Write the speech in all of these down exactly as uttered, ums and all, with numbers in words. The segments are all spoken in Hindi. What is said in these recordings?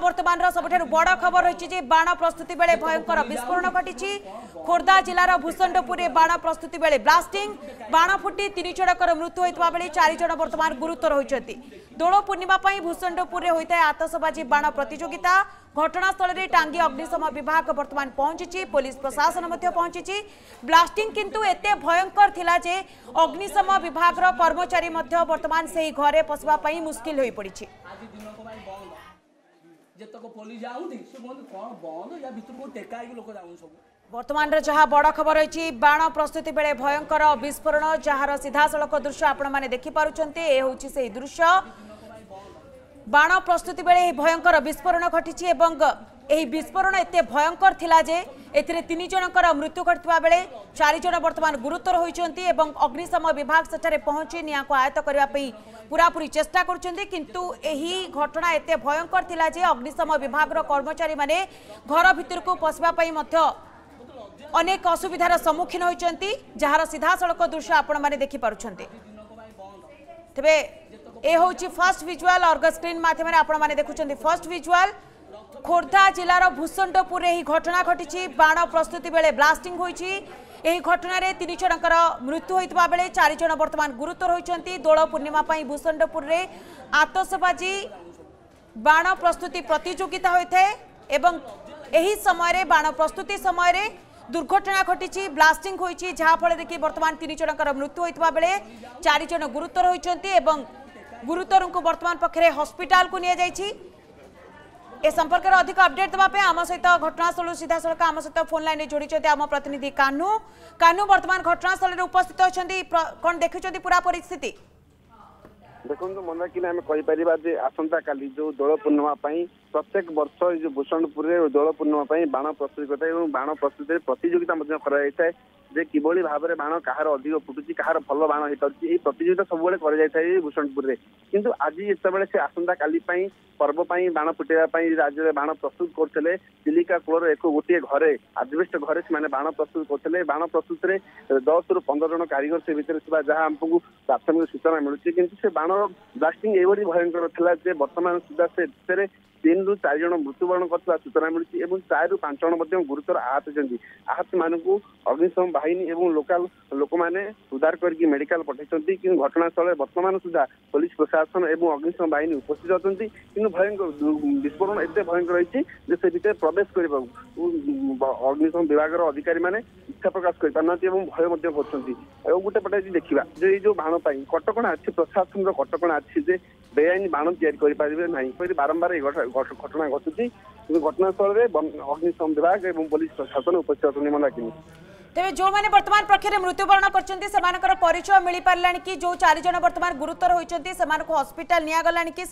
बर्तमान सबुठारु बड़ खबर रही बाण प्रस्तुति बेले भयंकर विस्फोरण घटी। खोर्धा जिलार भूषंडपुर बाण प्रस्तुति बेले ब्लास्टिंग बाण फुटी तीन जणकर मृत्यु होता बेले चार जण बर्तमान गुरुतर होती। दोल पूर्णिमा भूषंडपुर में होता है आतशबाजी बाण प्रतियोगिता। घटनास्थल में टांगी अग्निशम विभाग बर्तमान पहुंची, पुलिस प्रशासन पहुंची। ब्लास्टिंग किंतु एते भयंकर थिला जे अग्निशम विभाग कर्मचारी बर्तमान से ही घरे पसवा पाई मुश्किल होई पड़ी। बर्तमान जहाँ बड़ खबर रही बाण प्रस्तुति बेले भयंकर विस्फोरण जार सीधासख दृश्य आपने देखिपुंटे। ये हूँ से दृश्य बाण प्रस्तुति बेले भयंकर विस्फोरण घटी। यह विस्फोरण एते भयंकर थिला जे एथिरे तीन जणकर मृत्यु घटवा बेले चार जण बर्तमान गुरुतर होइचंती। अग्निशम विभाग सेठारे पहुंची नियां को आयत्त करबा पई पूरापूरी चेष्टा करचंती, किंतु एही घटना एते भयंकर थिला जे अग्निशम विभाग रो कर्मचारी माने घर भितर को पसबा पई मध्य अनेक असुविधार सम्मुखीन होइचंती, जहार सीधासलख दृश्य आपण माने देखि पारुचंती। तबे ए होउची फर्स्ट विजुअल अर्गस स्क्रीन माध्यम आपण माने देखुचंती फर्स्ट विजुअल। खोर्धा जिलार भूषंडपुर यह घटना घटी। बाण प्रस्तुति बेले ब्लास्टिंग होई यही घटन में तीन जणकर मृत्यु होता बेले चार जण बर्तमान गुरुतर होती। दोल पूर्णिमा भूषंडपुर में आतशबाजी बाण प्रस्तुति प्रतियोगिता होता है एवं यही समय बाण प्रस्तुति समय दुर्घटना घटी ब्लास्टिंग होती, जहाँफल कि बर्तमान तीन जणकर मृत्यु होता बेले चार जण गुरुतर होती। गुरुतर को बर्तमान पक्षे हस्पिटाल को नि ए संपर्क में अधिक अपडेट देवाप आम सहित घटनास्थल सीधासख आम सहित फोन लाइन जोड़ी आम प्रतिनिधि कान्हू। कान्हू बर्तमान घटनास्थल में उपस्थित अच्छा कौन देखुं पूरा परिस्थिति? देखो मन कि आम कहीपर आसंता काली जो दोल पूर्णिमा प्रत्येक वर्ष जो भूषणपुर दोल पूर्णिमा बाण प्रस्तुति करता है। बाण प्रस्तुति प्रतियोगिता कराई जे किभली भाव में बाण कहार अधिक फुटुची कहार भल बाण होती प्रतियोगिता सबुबले कर भूषणपुर में। किंतु आज जिते से आसंता काली पर्व बाण फुटाई राज्य में बाण प्रस्तुत करते चिलिका कूलर एक गोटे घरे आजबेस्ट घरे से बाण प्रस्तुत करते। बाण प्रस्तुत में दस रु पंद्रह जन कारीगर से भितर जहाँ आमको प्राथमिक सूचना मिलूँ, किंतु से बाण ब्लास्टिंग एवरी भयंकर था जे बर्तमान सुधा से भितर तीन रु चार जन मृत्युवरण कर सूचना मिली और चार रु पांच जन गुरुतर आहत होती। आहत मानक अग्निशम बाहिनी एवं लोकाल लोक मैंने उद्धार करके मेडिकल पठाई, कि घटनास्थल बर्तमान सुधा पुलिस प्रशासन और अग्निशम बाहिनी उपस्थित होती। कि भयंकर विस्फोरण एत भयंकर रही से भितर प्रवेश करने अग्निशम विभाग अधिकारी मैंने इच्छा प्रकाश करपारे और भय कर गोटे पटे देखा जो ये बाण कटका अच्छी प्रशासन कटका अच्छी जे बेआईन बाण यापारे ना बारंबार घटना घटुची। घटनास्थल में अग्निशम विभाग और पुलिस प्रशासन उपस्थित होती। मन कि तेज जो मैंने बर्तमान प्रक्रिया मृत्युवरण कर परिचय मिल पारा कि जो चार जन बर्तमान गुरुतर होती हॉस्पिटल निगला कि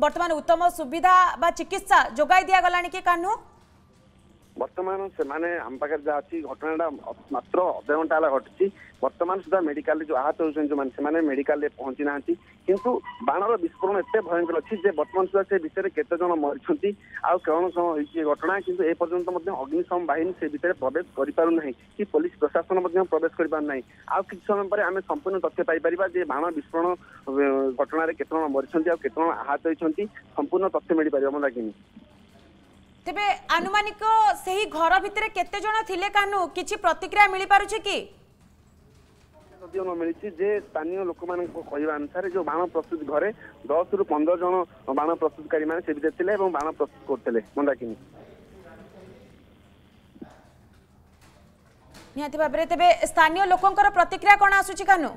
बर्तमान उत्तम सुविधा बा चिकित्सा जोगाई दिया गला कि कानू बर्तमान से आम पाखे जहाँ अच्छी घटनाटा मात्र अध घंटा है घटी। बर्तमान सुधा मेडिकल जो आहत होती जो मैंने मेडिकल पहुंची ना, किंतु बाणर विस्फोरण एत भयंकर अच्छी जे बर्तमान सुधा से भितर केतेज मरी आउ कौन समय होती घटना, किंतु ए पर्यंत अग्निशम बाहिनी से भितर प्रवेश करना कि पुलिस प्रशासन प्रवेश करना। आउ किसी समय पर आम संपूर्ण तथ्य पाई बाण विस्फोरण घटन केत जन मरी आत होती संपूर्ण तथ्य मिल पार। मन कि तेबे आनुमानिक सही घर भितर केते जण थिले कानु किछि प्रतिक्रिया मिली पारुछि कि जदि न मिली जे स्थानीय लोक मान कहवा अनुसार जो बाण प्रस्तुत घरे दस रु पंद्रह जन बाण प्रस्तुतकारी माने से भितर थिले एवं बाण प्रस्तुत करतेले। मंदाकिनी निहाती बाबरे तेबे स्थानीय लोकनकर प्रतिक्रिया कोन आसुछि कानु?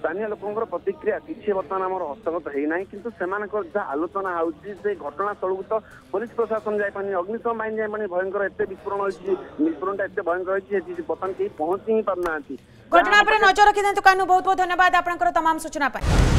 स्थानीय लोकों प्रतिक्रिया किसी बर्तमान आम हस्तगत होना, किंतु से जहाँ आलोचना होती से घटनास्थल को तो पुलिस प्रशासन जापानी अग्निशम बाहिनी जापानी भयंकर एत विस्फोरण होती विस्फोरणटा एत भयंकर होती बर्तमान कहीं पहुंची ही पारना। घटना पर नजर रखी कानू बहुत बहुत धन्यवाद आपंकर तमाम सूचना।